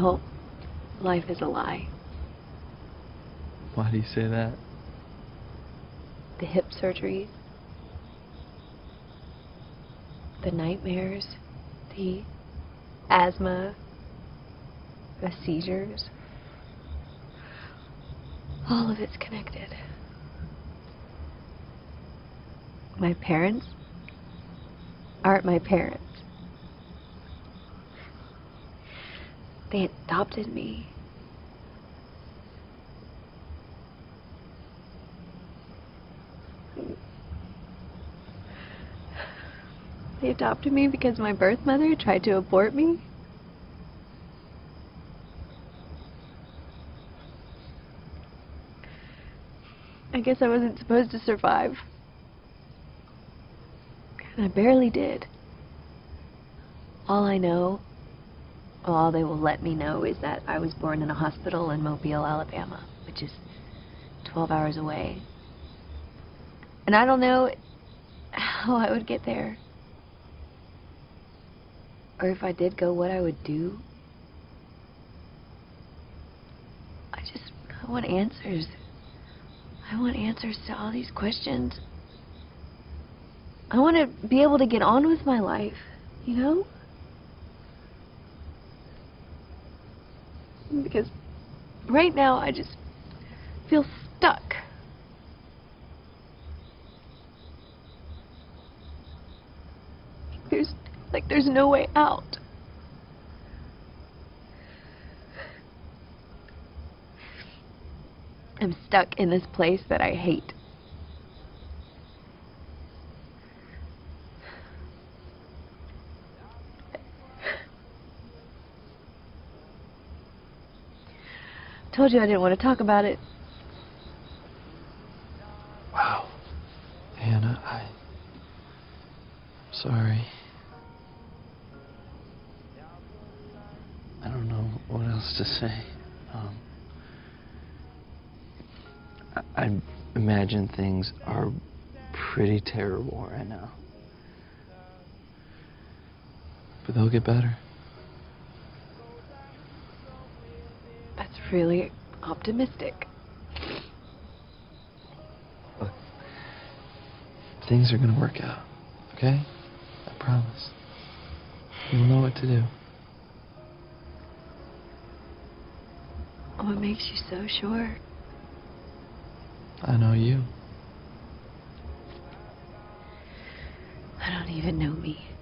hope life is a lie. Why do you say that? The hip surgery, the nightmares, the asthma, the seizures, all of it's connected. My parents aren't my parents. They adopted me. They adopted me because my birth mother tried to abort me. I guess I wasn't supposed to survive. And I barely did. All I know, all they will let me know, is that I was born in a hospital in Mobile, Alabama, which is 12 hours away. And I don't know how I would get there. Or if I did go, what I would do. I want answers. I want answers to all these questions. I want to be able to get on with my life, you know? Because right now I just feel stuck. There's no way out. I'm stuck in this place that I hate. Told you I didn't want to talk about it. Wow. Hannah, I'm sorry. I don't know what else to say. I imagine things are pretty terrible right now. But they'll get better. That's really optimistic. Look, things are gonna work out, okay? I promise. You'll know what to do. What makes you so sure? I know you. I don't even know me.